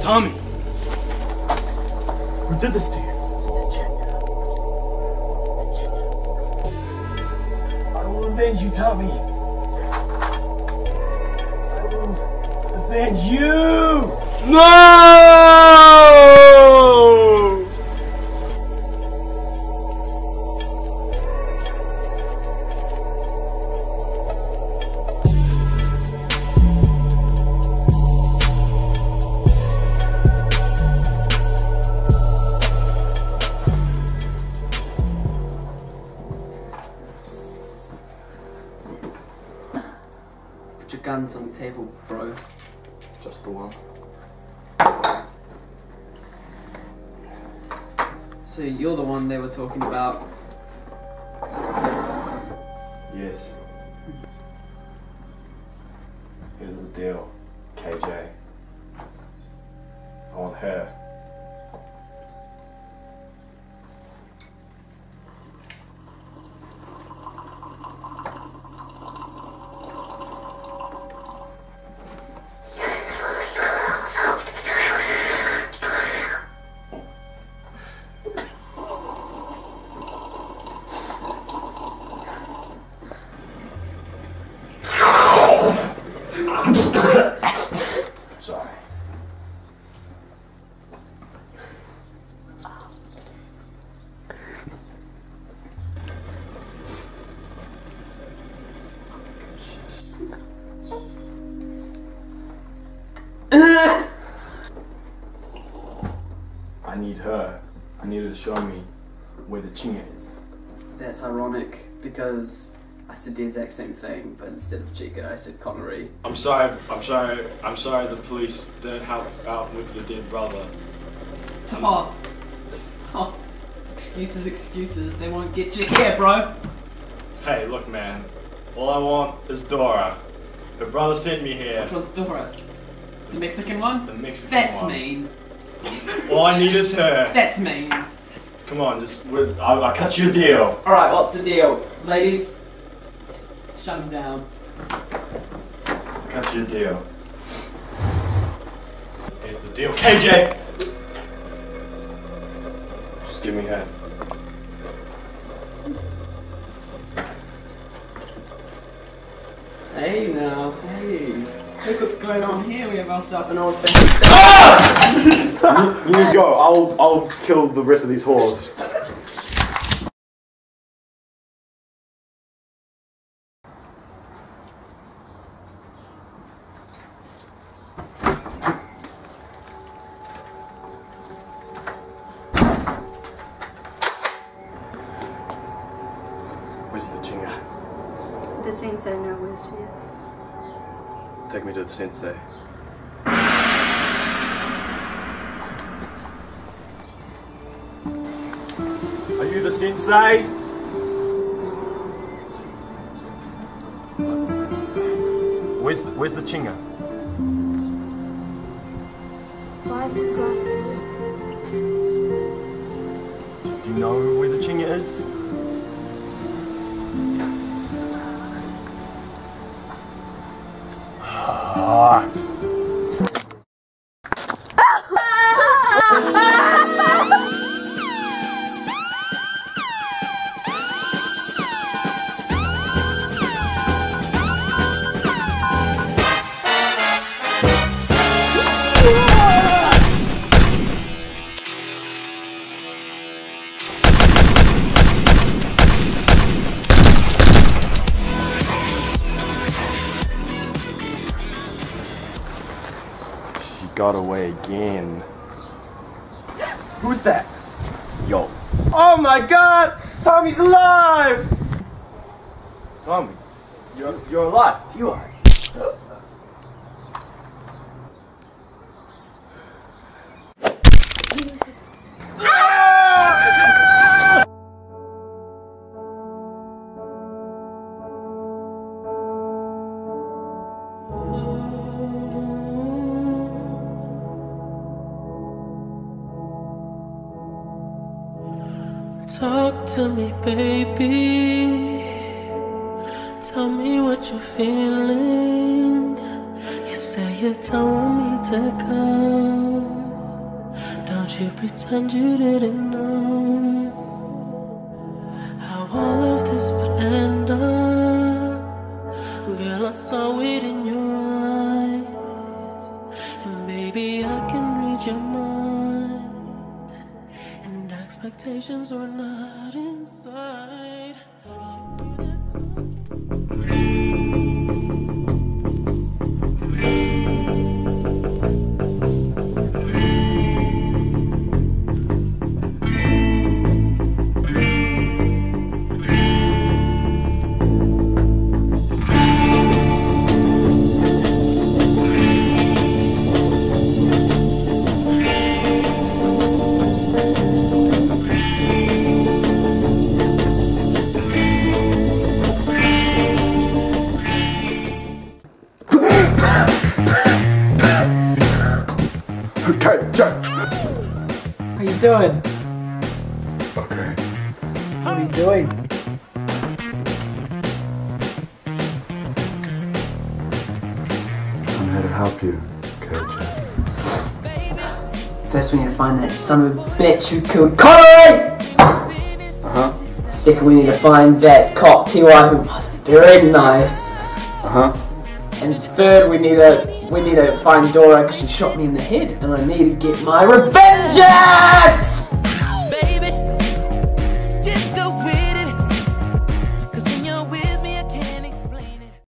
Tommy! Who did this to you? Virginia. Virginia. I will avenge you, Tommy. I will avenge you! No! Your guns on the table, bro. Just the one. So you're the one they were talking about? Yes. Here's the deal, KJ. I want her. I need her. I need her to show me where the chinga is. That's ironic because I said the exact same thing, but instead of Chica, I said Connery. I'm sorry the police didn't help out with your dead brother. Oh. Oh. Excuses, excuses. They won't get you here, bro. Hey, look, man. All I want is Dora. Her brother sent me here. Which one's Dora? The Mexican one? The Mexican one. That's mean. All I need is her. That's mean. Come on, just I'll cut you a deal. Alright, what's the deal? Ladies, shut him down. I'll cut you a deal. Here's the deal, KJ! Just give me her. Hey now, hey. Look what's going on here, we have ourselves an old thing. Ah! you go, I'll kill the rest of these whores. Where's the chinga? The sensei knows where she is. Take me to the sensei. Are you the sensei? Where's the chinga? Why is the glass blue? Do you know where the chinga is? Got away again. Who's that? Yo. Oh my god! Tommy's alive! Tommy, you're alive. You are. Tell me, baby, tell me what you're feeling. You say you don't want me to go. Don't you pretend you didn't know how all of this would end up. Girl, I saw it in your eyes, and baby, I can read your mind. Expectations were not inside. How you doing? Okay. How you doing? I'm here to help you, okay, Jack? First we need to find that son of a bitch who killed Connery! Uh-huh. Second we need to find that cop T.Y. who was very nice. Uh-huh. And third we need to find Dora because she shot me in the head, and I need to get my revenge!